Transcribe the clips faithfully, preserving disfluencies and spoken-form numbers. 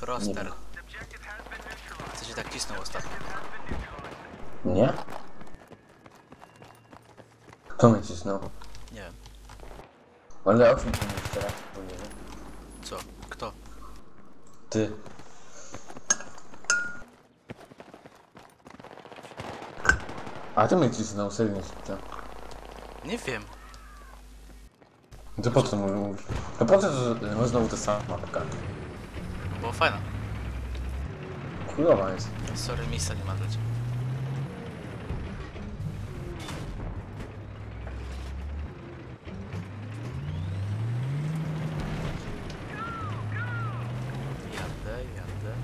Froster. Co się tak cisnął ostatnio? Nie? Kto mnie cisnął? Nie wiem. Ale o czym ty mówisz teraz? Co? Kto? Ty. A ty mnie cisnął, serio tak. Nie wiem. To po co mówisz? To po co to znowu ta sama mapka? Bo fajna. Chujowa jest. Sorry, miejsca nie ma dla ciebie. Jadę, jadę.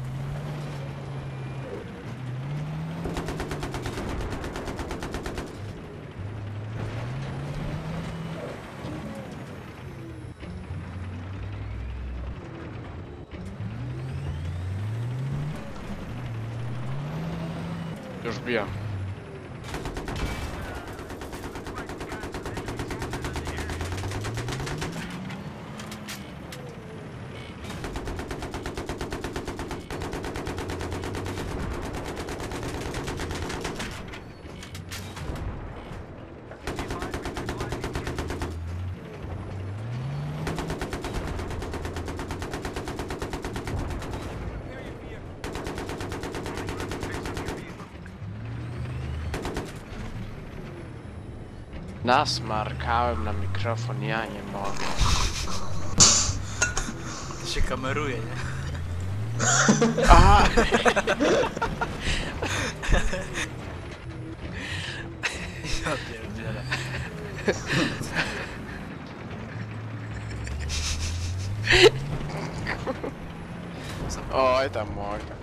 Już bija. Nasmarkałem na mikrofon, ja nie mogę. To się kameruje, nie? Aha! Ja pierdzielę. Oj tam, oj tam.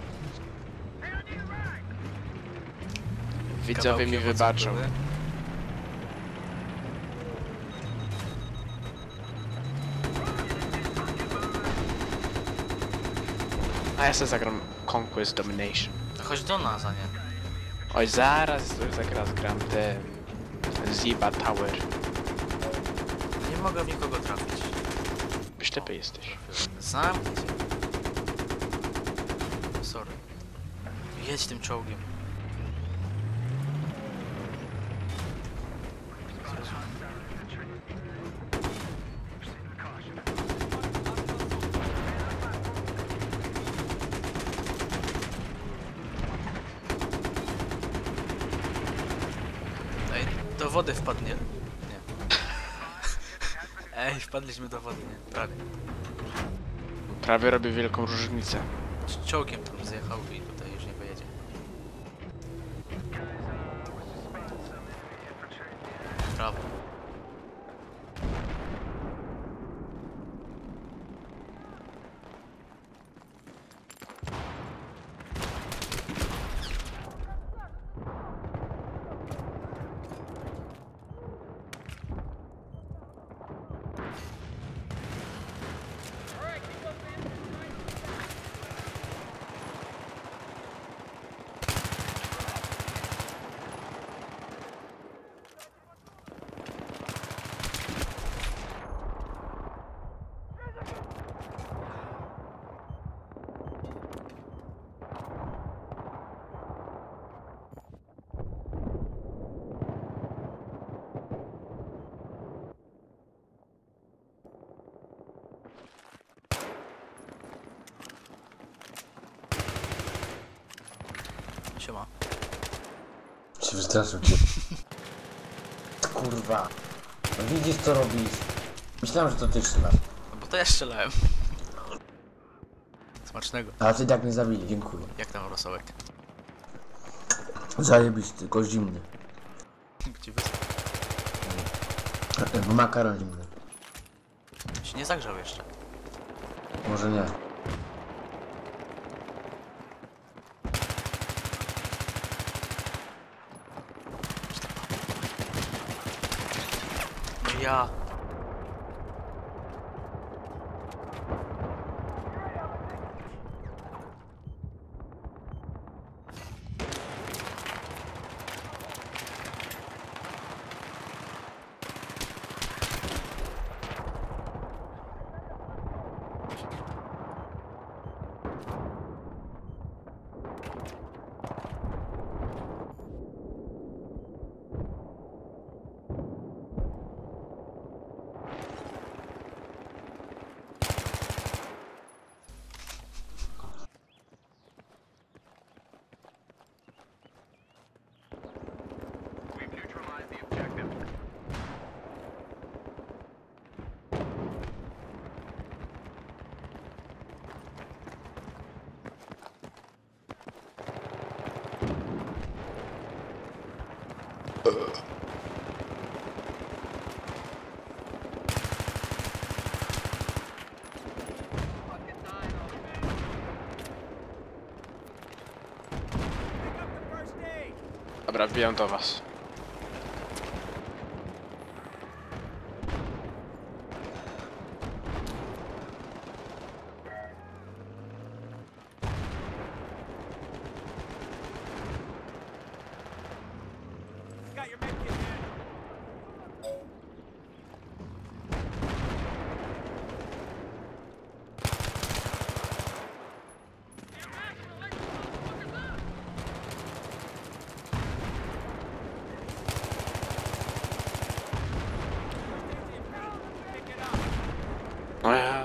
Widzowie mi wybaczą. A ja sobie zagram Conquest Domination. To chodź do nas, a nie? Oj, zaraz zaraz gram te... Ziba Tower. Nie mogę w nikogo trafić. Ślepy jesteś. Zamknij się. Sorry. Jedź tym czołgiem. Do wody wpadnie. Nie. Ej, wpadliśmy do wody, nie? Prawie. Prawie robi wielką różnicę. Czołgiem tam zjechał i tutaj już nie pojedzie. Prawo. Siema. Się wystraszył cię. Kurwa. No widzisz co robisz. Myślałem, że to ty strzelasz. No bo to ja strzelałem. Smacznego. A ty tak mnie zabili, dziękuję. Jak tam rosołek? Zajebisty, tylko zimny. Gdzie wysłał? Makaron zimny. Się nie zagrzał jeszcze. Może nie. Ja. Dobra, wbijam do was.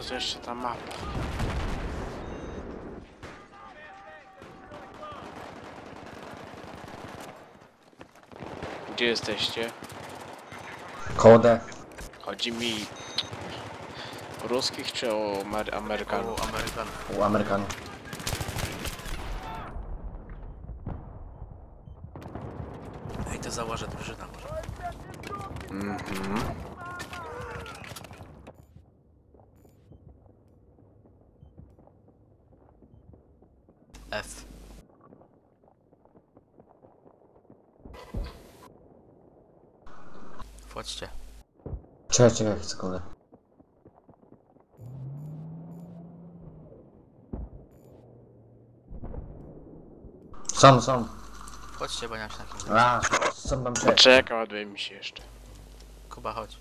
To jeszcze ta mapa. Gdzie jesteście? Kodę. Chodzi mi o ruskich czy o Amer Amerykanów? O Amerykanów. O Amerykanów. Ej, to założę drużyna może. Mhm. F. Wchodźcie. Czekaj, czekaj, sekundę. Sam, sam. Wchodźcie, bo nie mam się na kimś. A, sam mam przejść. Czekaj, ładuje mi się jeszcze. Kuba, chodź.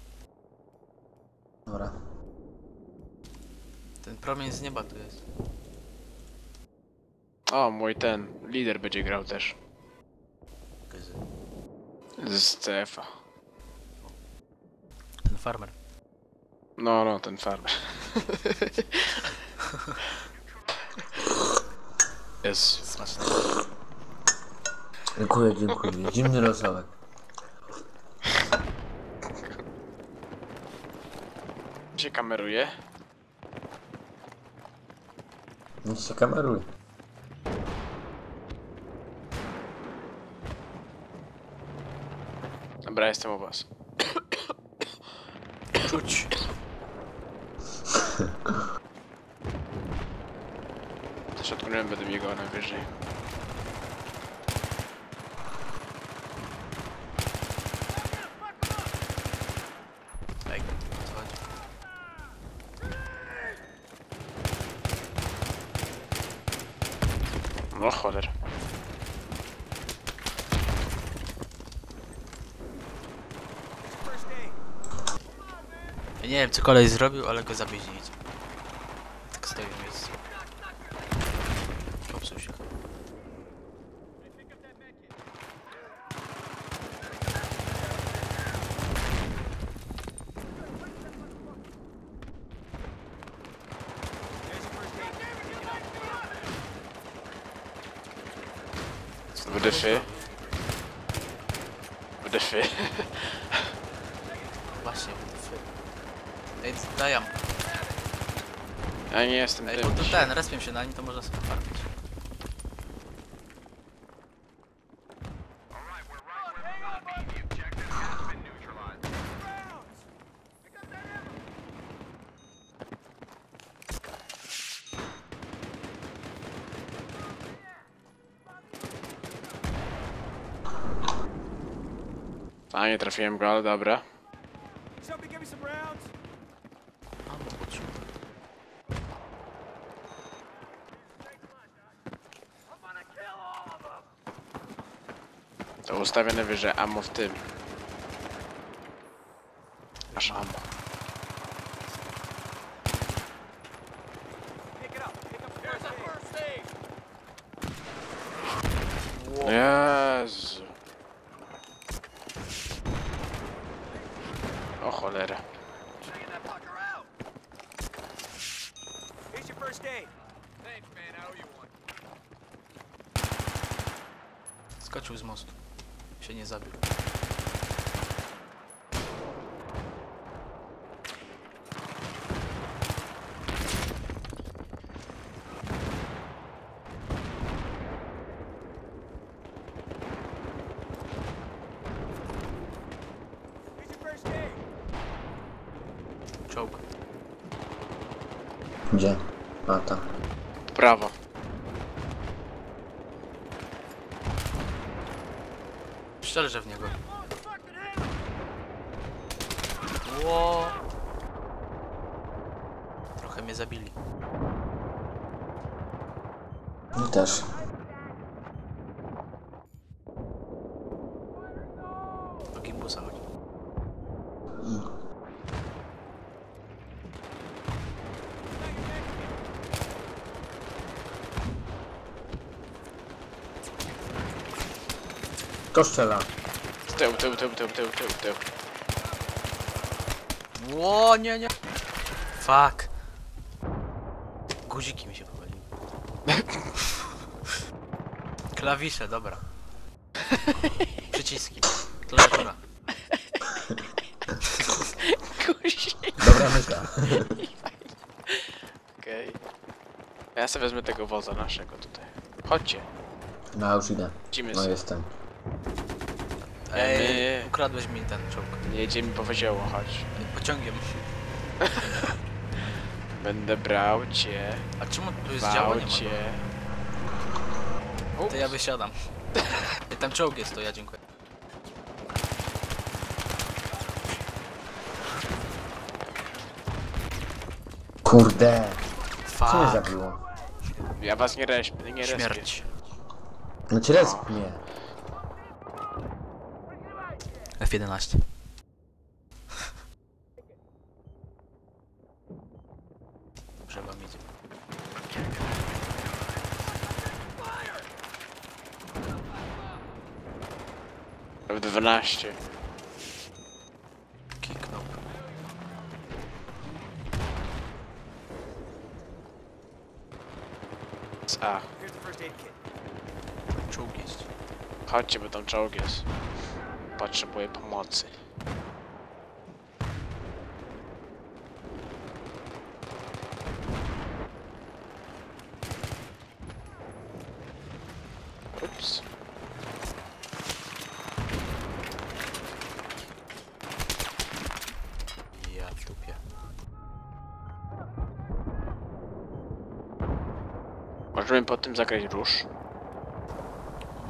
Dobra. Ten promień z nieba tu jest. O, mój ten lider będzie grał też. Z C F-a. Ten farmer. No, no, ten farmer. Jest. Smaczne. Dziękuję, dziękuję. Zimny rosołek. Gdzie kameruje? Nic się kameruje. Dobra, jestem u was. Czuć. Też odgórem będę biegał najwyżej. Ej, co chodzi? No cholera. Nie wiem co kolej zrobił, ale go zabieźnili. Tak stoi w miejscu. Popsuł się. Wdyfy. Wdyfy. Właśnie wdyfy. Ej, dajam. Ja nie jestem. Ej, to ten, respię się na nim, to można sobie farmić. A nie trafiłem go, ale dobra. To ustawione wyżej, ammo w tym. Aż ammo. Jezu. O cholera. Skoczył z mostu. Się nie zabił. Gdzie? A tam. Prawo. Szczerze w niego. Ło. Trochę mnie zabili. No też. Do gimbusa chodzi. Mm. To strzela. Z tyłu, tył, tył, tył, tył, tył, tył. Ło, nie, nie. Fuck. Guziki mi się powaliły. Klawisze, dobra. Przyciski. Klawiatura. Guzik. Dobra myśla. Okej. Okay. Ja sobie wezmę tego woza naszego tutaj. Chodźcie. No już idę. No jestem. Ej, my... ukradłeś mi ten czołg. Nie jedziemy po wyzioło, chodź. Pociągiem. Będę brał cię. A czemu tu jest działo? To ja wysiadam. Tam czołg jest, to ja dziękuję. Kurde. Fuck. Co mnie zabiło? Ja was nie respię. Śmierć. No cię respię. F jedenaście. Dobrze wam idzie. F dwanaście. Kiknął. A. Czołg jest. Chodźcie, bo tam czołg jest. Potrzebuję pomocy. Ups. Ja w dupie. Możemy po tym zagrać róż?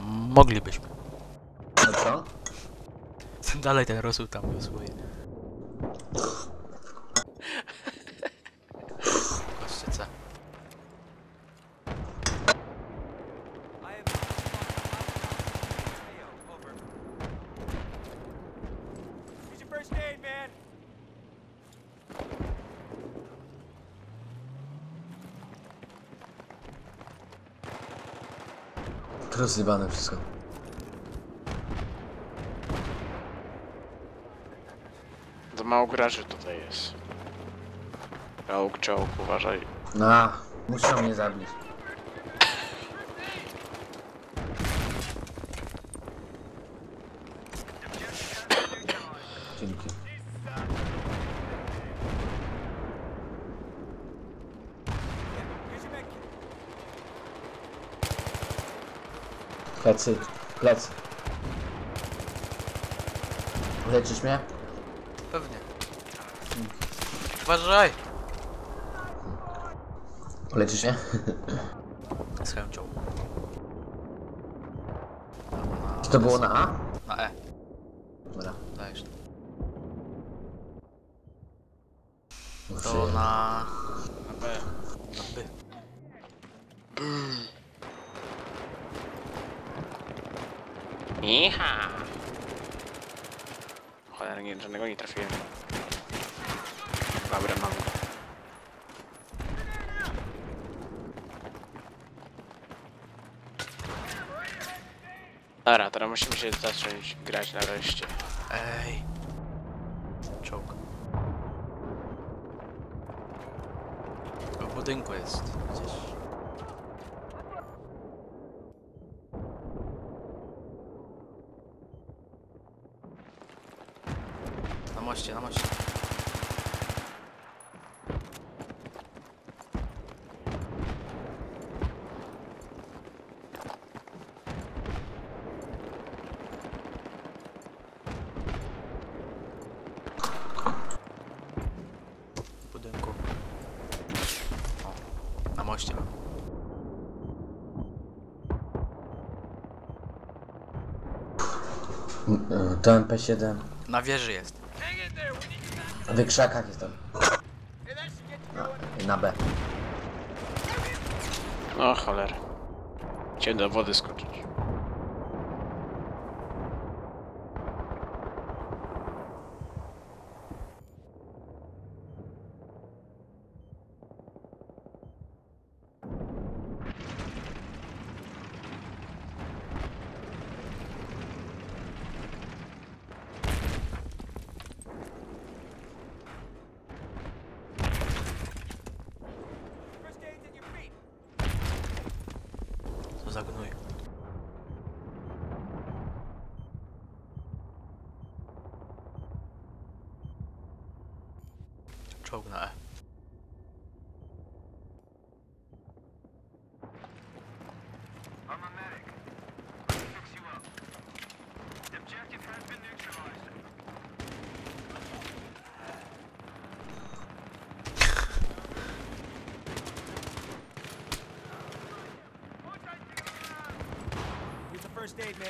Moglibyśmy. No co? Dalej ten rosół tam był swój. Kostrzyca. Rozjebane wszystko. Mało graczy tutaj jest. Czołg, czołg, uważaj. No, muszą mnie zabić. Dzięki. Plecy, plecy. Leczysz mnie? Pewnie. Uważaj! Leczysz mnie? Z chęcią. Czy to było na A? Na E. Dobra. Dajesz. To na... na B. Na B. Iha! Cholera, nie, żadnego nie trafiłem. Dobra, mam. Dobra, teraz musimy się zacząć grać nareszcie. Ej. Czołg. W budynku jest. Gdzieś. Na moście, na moście. To M P siedem. Na wieży jest. W krzakach jest tam. Na, na B. O cholera. Cię do wody skoczyć. Zagnuj. Czołg na E. First aid, man.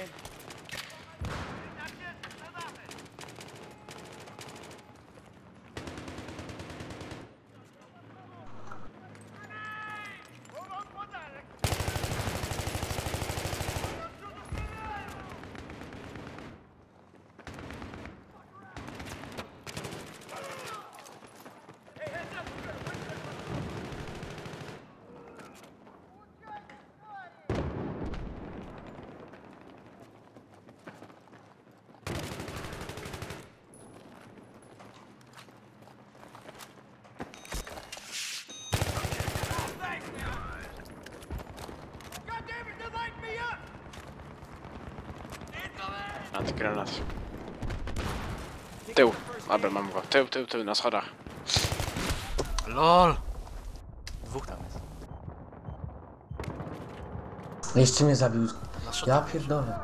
Granat. Tył, aby mam go. Tył, tył, tył, na schodach. LOL! Dwóch tam jest. Jeszcze mnie zabił. Ja pierdolę.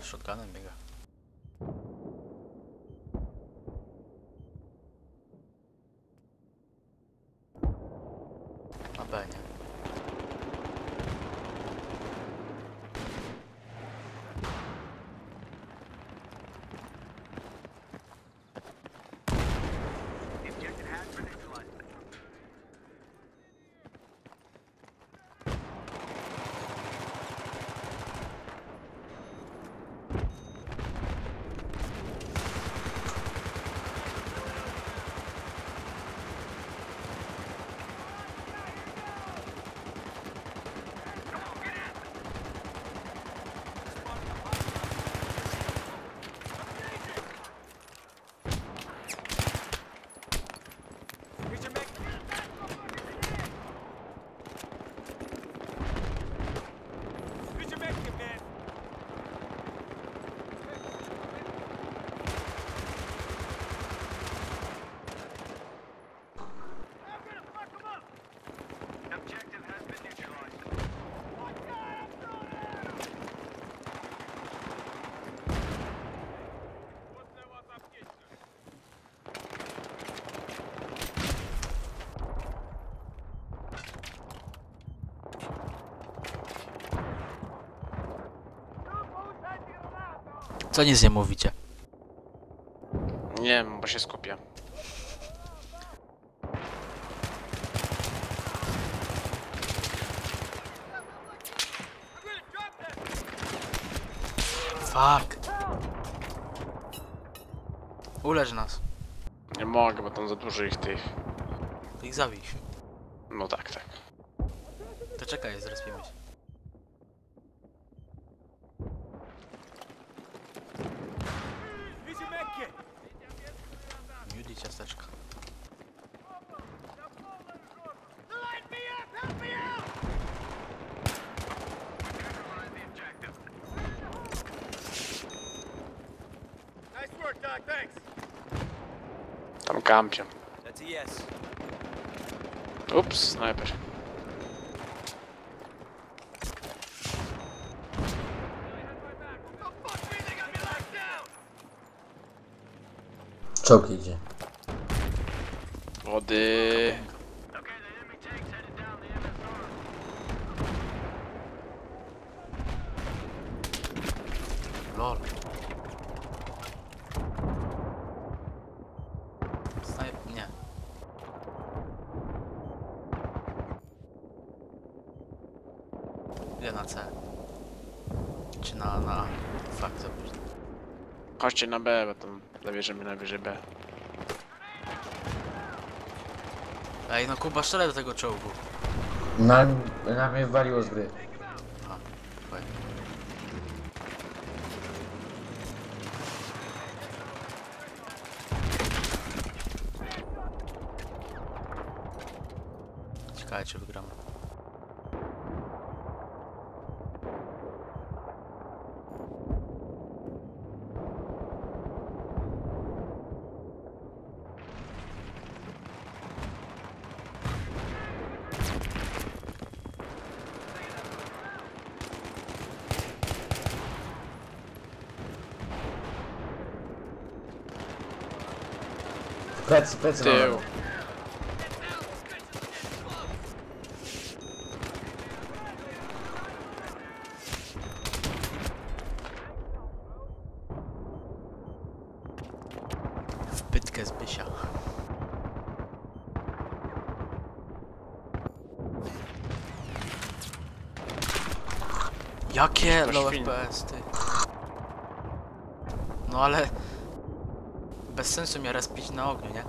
Shotgunem biega. A B, nie? Co nic nie mówicie? Nie wiem, bo się skupię. Fuck. Ulecz nas. Nie mogę, bo tam za dużo ich tych. To ich zabij. No tak, tak. To czekaj, zrespimy się. Ciasteczka. Tam kampią. Ups, snajper. Czołg idzie. Wody. lord. Snipe, nie. Idę na C. Czy na, na fakt zaburzę. Chodźcie na B, bo tam zawierzemy na wieży B. Ej, no Kuba, strzelaj do tego czołgu. Na, na mnie waliło z gry. A, fajnie. Ciekawe, czy wygramy. Plecy, plecy tył. W pytkę Zbysia. Jakie low F P S, ty. No ale... bez sensu mnie respić na ogniu, nie?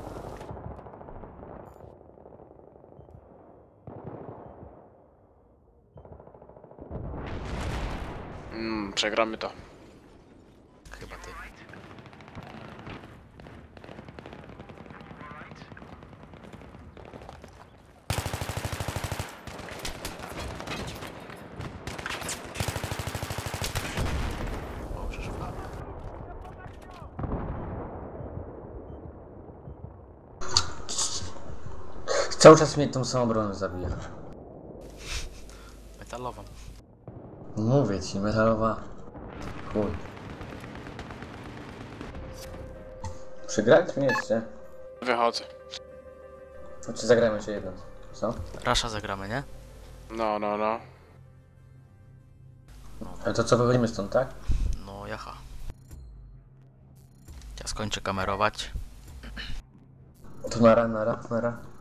Mmm, przegramy to. Chyba ty. Cały czas mnie tą samą obronę zabija. Metalową. Mówię ci, metalowa. Chuj. Przegrać mnie jeszcze? Wychodzę. Znaczy zagramy się jedną. Co? Rasza zagramy, nie? No, no, no. Ale to co, wychodzimy stąd, tak? No, jaha. Ja skończę kamerować. To nara, nara, nara.